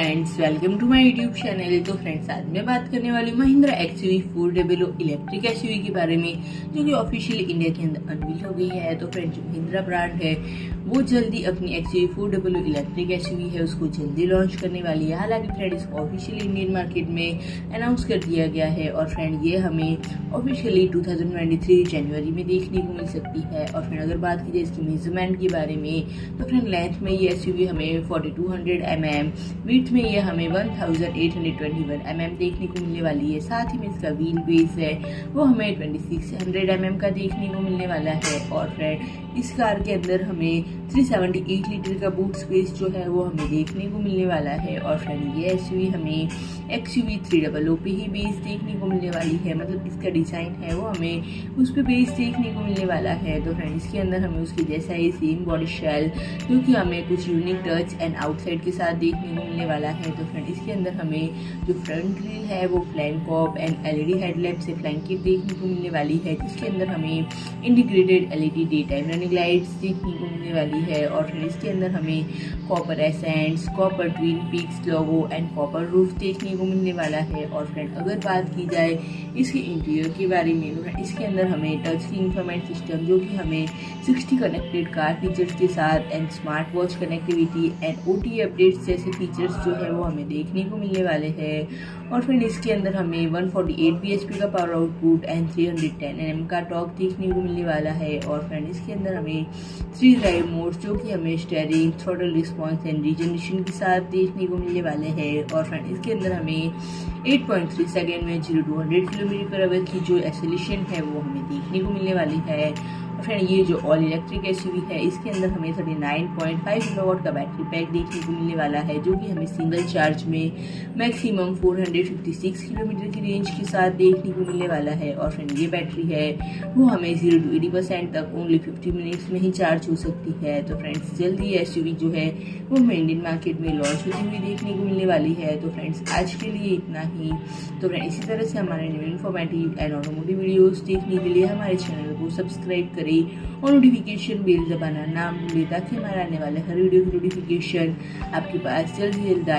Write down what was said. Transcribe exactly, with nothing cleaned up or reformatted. Friends welcome to my YouTube channel. तो friends आज मैं बात करने वाली Mahindra X U V four hundred electric SUV के बारे में, जो कि ऑफिशियली इंडिया के अंदर अनवील हो गई है। तो फ्रेंड्स महिंद्रा ब्रांड है वो जल्दी अपनी X U V four hundred electric SUV है उसको जल्दी लॉन्च करने वाली है। हालांकि फ्रेंड इसको ऑफिशियली इंडियन मार्केट में अनाउंस कर दिया गया है और फ्रेंड ये हमें officially two thousand twenty three जनवरी में देखने को मिल सकती है। और फ्रेंड अगर बात की जाए इसकी मेजरमेंट के बारे में तो फ्रेंड लेंथ में ये एसयूवी हमें forty two hundred M M, width में ये हमें one thousand eight hundred twenty one M M देखने को मिलने वाली है। साथ ही में इसका व्हील बेस है वो हमें twenty six hundred M M का देखने को मिलने वाला है। और फ्रेंड इस कार के अंदर हमें थ्री सेवेंटी एट लीटर का बूट स्पेस जो है वो हमें देखने को मिलने वाला है। और फ्रेंड ये एसयूवी हमें X U V three hundred पे ही बेस देखने को मिलने वाली है, मतलब इसका डिज़ाइन है वो हमें उस पर बेस देखने को मिलने वाला है। तो फ्रेंड इसके अंदर हमें उसके जैसा ही सेम बॉडी शेल, क्योंकि हमें कुछ यूनिक टच एंड आउटसाइड के साथ देखने को मिलने वाला है। तो फ्रेंड इसके अंदर हमें जो फ्रंट ग्रिल है वो flank corp and LED headlamp से फ्लैंकेट देखने को मिलने वाली है, जिसके अंदर हमें integrated LED day time running lights देखने को मिलने वाली है। और फ्रेंड इसके अंदर हमें copper accents, copper twin peaks logo and copper roof देखने को मिलने वाला है। और फ्रेंड अगर बात की जाए इसके इंटीरियर के बारे में तो फ्रेंड इसके अंदर हमें टच स्क्रीन इंफोटेनमेंट सिस्टम, जो कि हमें सिक्सटी कनेक्टेड कार फीचर्स के साथ and smart watch connectivity and O T A updates जैसे फीचर्स जो है वो हमें देखने को मिलने वाले हैं। और फ्रेंड इसके अंदर हमें one forty eight B H P का power output and three hundred ten N M का टॉर्क देखने को मिलने वाला है। और फ्रेंड इसके अंदर हमें थ्री ड्राइव मोड्स, जो कि हमें steering, throttle response and regeneration के साथ देखने को मिलने वाले हैं। और फ्रेंड इसके अंदर हमें एट पॉइंट थ्री सेकेंड में zero to hundred kilometre per hour की जो एक्सेलरेशन है वो हमें देखने को मिलने वाली है। और फ्रेंड ये जो ऑल इलेक्ट्रिक एसयूवी है इसके अंदर हमें thirty nine point five kilowatt का बैटरी पैक देखने को मिलने वाला है, जो कि हमें सिंगल चार्ज में maximum four hundred fifty six kilometre की रेंज के साथ देखने को मिलने वाला है। और फ्रेंड ये बैटरी है वो हमें जीरो टू एटी परसेंट तक ओनली फिफ्टी मिनट्स में ही चार्ज हो सकती है। तो फ्रेंड्स जल्दी एसयूवी जो है वो हमें इंडियन मार्केट में लॉन्च होती हुई देखने को मिलने वाली है। तो फ्रेंड्स आज के लिए इतना ही। तो फ्रेंड इसी तरह से हमारे इन्फॉर्मेटिव एंड ऑटोमोटिव वीडियोज़ देखने के लिए हमारे चैनल को सब्सक्राइब करें और नोटिफिकेशन बेल दबाना ना भूलें, ताकि हमारा आने वाले हर वीडियो की नोटिफिकेशन आपके पास जल्द से जल्द आए।